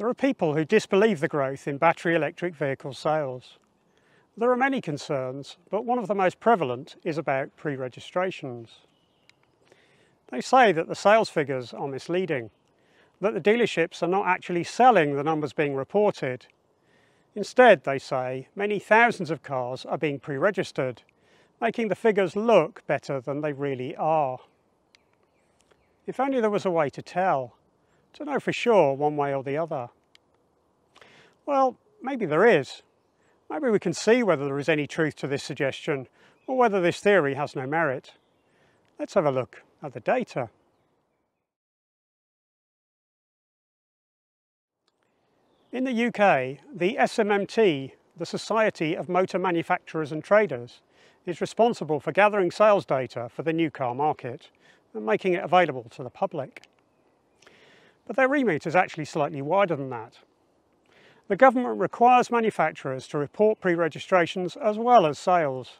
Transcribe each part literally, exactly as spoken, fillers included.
There are people who disbelieve the growth in battery electric vehicle sales. There are many concerns, but one of the most prevalent is about pre-registrations. They say that the sales figures are misleading, that the dealerships are not actually selling the numbers being reported. Instead, they say, many thousands of cars are being pre-registered, making the figures look better than they really are. If only there was a way to tell, to know for sure one way or the other. Well, maybe there is. Maybe we can see whether there is any truth to this suggestion or whether this theory has no merit. Let's have a look at the data. In the U K, the S M M T, the Society of Motor Manufacturers and Traders, is responsible for gathering sales data for the new car market and making it available to the public. But their remit is actually slightly wider than that. The government requires manufacturers to report pre-registrations as well as sales,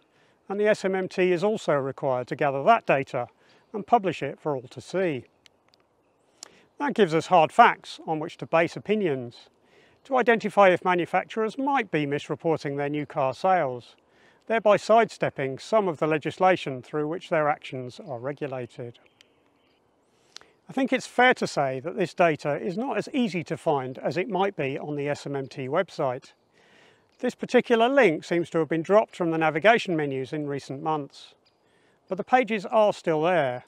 and the S M M T is also required to gather that data and publish it for all to see. That gives us hard facts on which to base opinions, to identify if manufacturers might be misreporting their new car sales, thereby sidestepping some of the legislation through which their actions are regulated. I think it's fair to say that this data is not as easy to find as it might be on the S M M T website. This particular link seems to have been dropped from the navigation menus in recent months, but the pages are still there,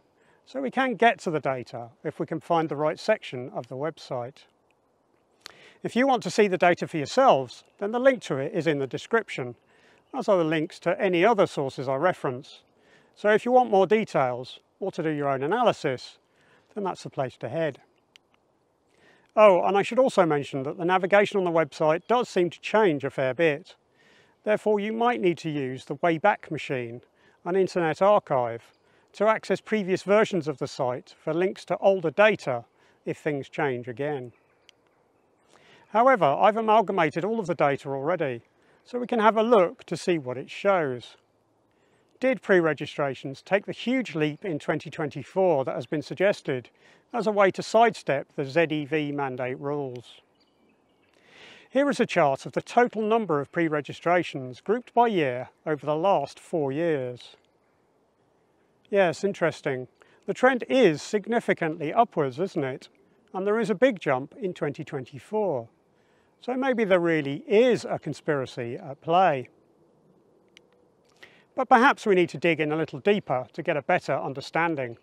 so we can get to the data if we can find the right section of the website. If you want to see the data for yourselves, then the link to it is in the description, as are the links to any other sources I reference. So if you want more details or to do your own analysis, then that's the place to head. Oh, and I should also mention that the navigation on the website does seem to change a fair bit. Therefore, you might need to use the Wayback Machine and Internet Archive to access previous versions of the site for links to older data if things change again. However, I've amalgamated all of the data already, so we can have a look to see what it shows. Did pre-registrations take the huge leap in twenty twenty-four that has been suggested as a way to sidestep the Z E V mandate rules? Here is a chart of the total number of pre-registrations grouped by year over the last four years. Yes, interesting. The trend is significantly upwards, isn't it? And there is a big jump in twenty twenty-four. So maybe there really is a conspiracy at play. But perhaps we need to dig in a little deeper to get a better understanding.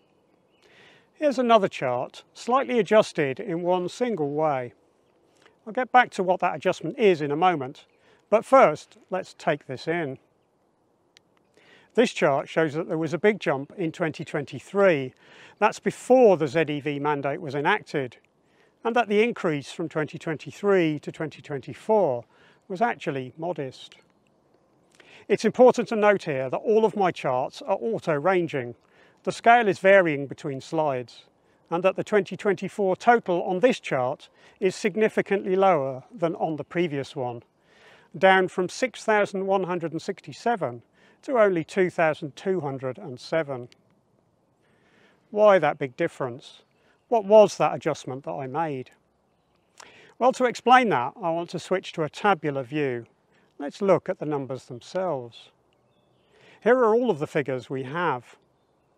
Here's another chart, slightly adjusted in one single way. I'll get back to what that adjustment is in a moment, but first let's take this in. This chart shows that there was a big jump in twenty twenty-three. That's before the Z E V mandate was enacted, and that the increase from twenty twenty-three to twenty twenty-four was actually modest. It's important to note here that all of my charts are auto-ranging. The scale is varying between slides, and that the twenty twenty-four total on this chart is significantly lower than on the previous one, down from six thousand one hundred sixty-seven to only two thousand two hundred seven. Why that big difference? What was that adjustment that I made? Well, to explain that, I want to switch to a tabular view. Let's look at the numbers themselves. Here are all of the figures we have,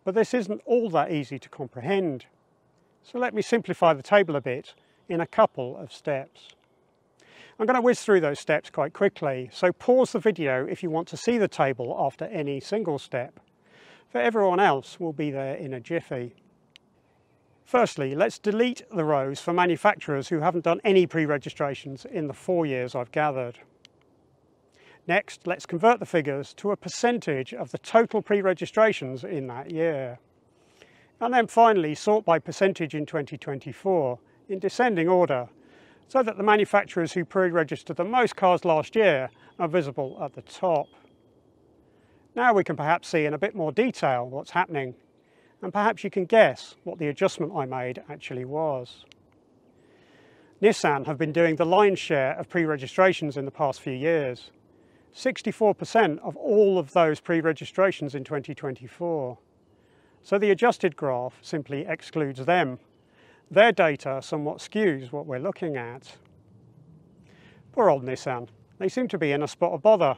but this isn't all that easy to comprehend. So let me simplify the table a bit in a couple of steps. I'm going to whiz through those steps quite quickly, so pause the video if you want to see the table after any single step. For everyone else, we'll be there in a jiffy. Firstly, let's delete the rows for manufacturers who haven't done any pre-registrations in the four years I've gathered. Next, let's convert the figures to a percentage of the total pre-registrations in that year. And then finally, sort by percentage in twenty twenty-four in descending order, so that the manufacturers who pre-registered the most cars last year are visible at the top. Now we can perhaps see in a bit more detail what's happening, and perhaps you can guess what the adjustment I made actually was. Nissan have been doing the lion's share of pre-registrations in the past few years. sixty-four percent of all of those pre-registrations in twenty twenty-four. So the adjusted graph simply excludes them. Their data somewhat skews what we're looking at. Poor old Nissan. They seem to be in a spot of bother.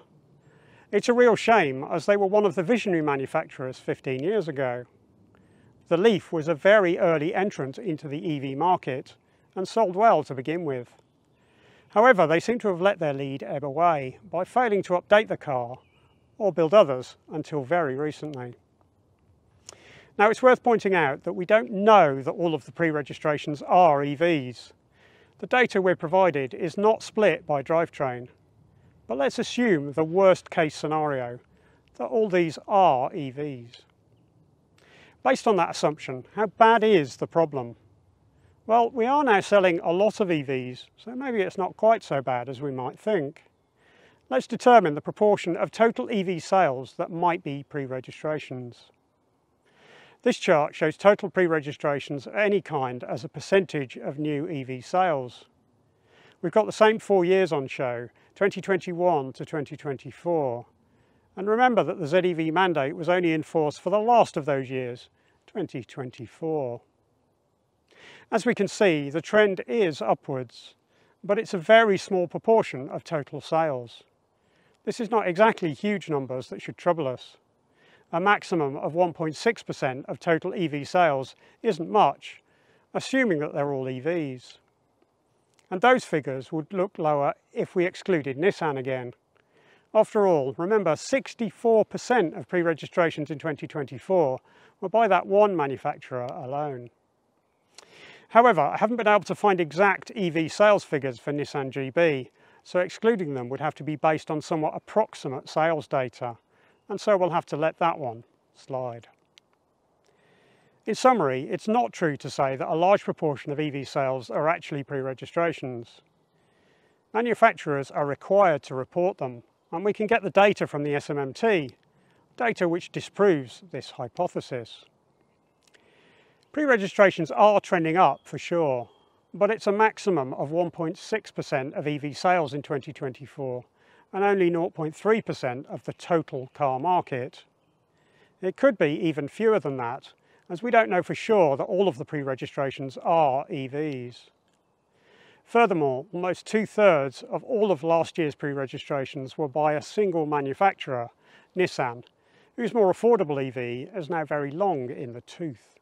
It's a real shame, as they were one of the visionary manufacturers fifteen years ago. The Leaf was a very early entrant into the E V market and sold well to begin with. However, they seem to have let their lead ebb away by failing to update the car or build others until very recently. Now, it's worth pointing out that we don't know that all of the pre-registrations are E Vs. The data we're provided is not split by drivetrain, but let's assume the worst case scenario, that all these are E Vs. Based on that assumption, how bad is the problem? Well, we are now selling a lot of E Vs, so maybe it's not quite so bad as we might think. Let's determine the proportion of total E V sales that might be pre-registrations. This chart shows total pre-registrations of any kind as a percentage of new E V sales. We've got the same four years on show, twenty twenty-one to twenty twenty-four. And remember that the Z E V mandate was only in force for the last of those years, twenty twenty-four. As we can see, the trend is upwards, but it's a very small proportion of total sales. This is not exactly huge numbers that should trouble us. A maximum of one point six percent of total E V sales isn't much, assuming that they're all E Vs. And those figures would look lower if we excluded Nissan again. After all, remember sixty-four percent of pre-registrations in twenty twenty-four were by that one manufacturer alone. However, I haven't been able to find exact E V sales figures for Nissan G B, so excluding them would have to be based on somewhat approximate sales data. And so we'll have to let that one slide. In summary, it's not true to say that a large proportion of E V sales are actually pre-registrations. Manufacturers are required to report them, and we can get the data from the S M M T, data which disproves this hypothesis. Pre-registrations are trending up for sure, but it's a maximum of one point six percent of E V sales in twenty twenty-four. And only zero point three percent of the total car market. It could be even fewer than that, as we don't know for sure that all of the pre-registrations are E Vs. Furthermore, almost two-thirds of all of last year's pre-registrations were by a single manufacturer, Nissan, whose more affordable E V is now very long in the tooth.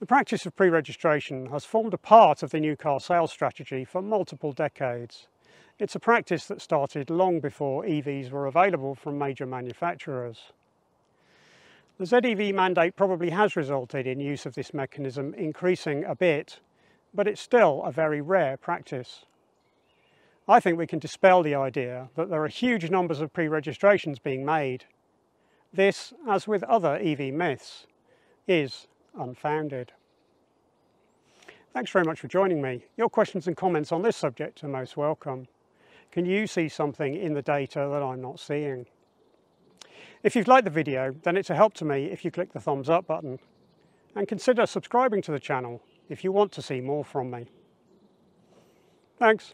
The practice of pre-registration has formed a part of the new car sales strategy for multiple decades. It's a practice that started long before E Vs were available from major manufacturers. The Z E V mandate probably has resulted in use of this mechanism increasing a bit, but it's still a very rare practice. I think we can dispel the idea that there are huge numbers of pre-registrations being made. This, as with other E V myths, is unfounded. Thanks very much for joining me. Your questions and comments on this subject are most welcome. Can you see something in the data that I'm not seeing? If you've liked the video, then it's a help to me if you click the thumbs up button, and consider subscribing to the channel if you want to see more from me. Thanks.